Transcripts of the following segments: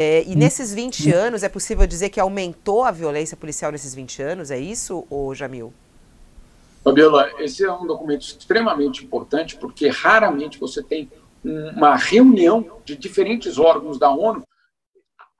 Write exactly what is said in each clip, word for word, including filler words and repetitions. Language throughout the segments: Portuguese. É, e nesses vinte anos, é possível dizer que aumentou a violência policial nesses vinte anos? É isso, ou Jamil? Fabiola, esse é um documento extremamente importante, porque raramente você tem uma reunião de diferentes órgãos da ONU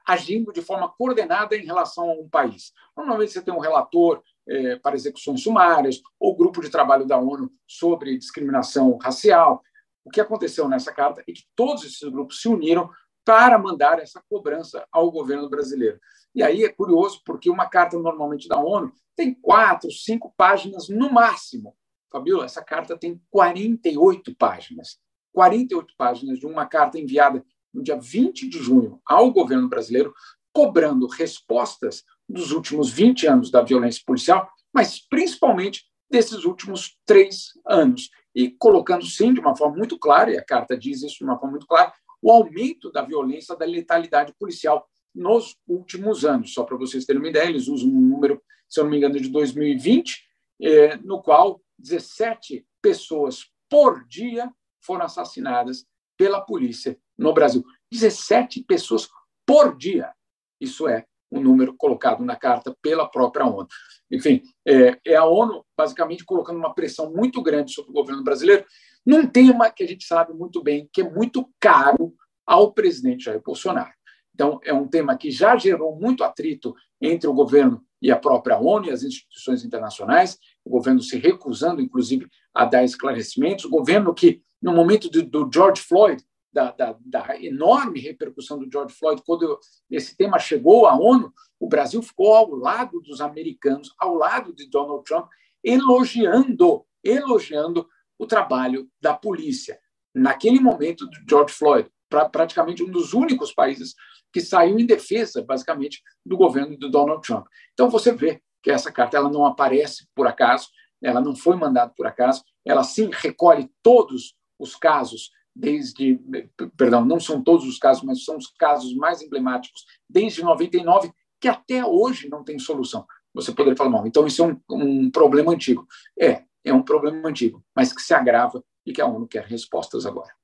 agindo de forma coordenada em relação a um país. Normalmente você tem um relator é, para execuções sumárias ou grupo de trabalho da ONU sobre discriminação racial. O que aconteceu nessa carta é que todos esses grupos se uniram para mandar essa cobrança ao governo brasileiro. E aí é curioso, porque uma carta normalmente da ONU tem quatro, cinco páginas no máximo. Fabiola, essa carta tem quarenta e oito páginas. quarenta e oito páginas de uma carta enviada no dia vinte de junho ao governo brasileiro, cobrando respostas dos últimos vinte anos da violência policial, mas principalmente desses últimos três anos. E colocando, sim, de uma forma muito clara, e a carta diz isso de uma forma muito clara, o aumento da violência, da letalidade policial nos últimos anos. Só para vocês terem uma ideia, eles usam um número, se eu não me engano, de dois mil e vinte, eh, no qual dezessete pessoas por dia foram assassinadas pela polícia no Brasil. dezessete pessoas por dia. Isso é um número colocado na carta pela própria ONU. Enfim, é, é a ONU basicamente colocando uma pressão muito grande sobre o governo brasileiro, num tema que a gente sabe muito bem que é muito caro ao presidente Jair Bolsonaro. Então, é um tema que já gerou muito atrito entre o governo e a própria ONU e as instituições internacionais, o governo se recusando, inclusive, a dar esclarecimentos, o governo que, no momento do, do George Floyd, Da, da, da enorme repercussão do George Floyd, quando esse tema chegou à ONU, o Brasil ficou ao lado dos americanos, ao lado de Donald Trump, elogiando, elogiando o trabalho da polícia. Naquele momento do George Floyd, pra, praticamente um dos únicos países que saiu em defesa, basicamente, do governo do Donald Trump. Então você vê que essa carta ela não aparece por acaso, ela não foi mandada por acaso, ela sim recolhe todos os casos desde, perdão, não são todos os casos, mas são os casos mais emblemáticos, desde noventa e nove, que até hoje não tem solução. Você poderia falar, não, então isso é um, um problema antigo. É, é um problema antigo, mas que se agrava e que a ONU quer respostas agora.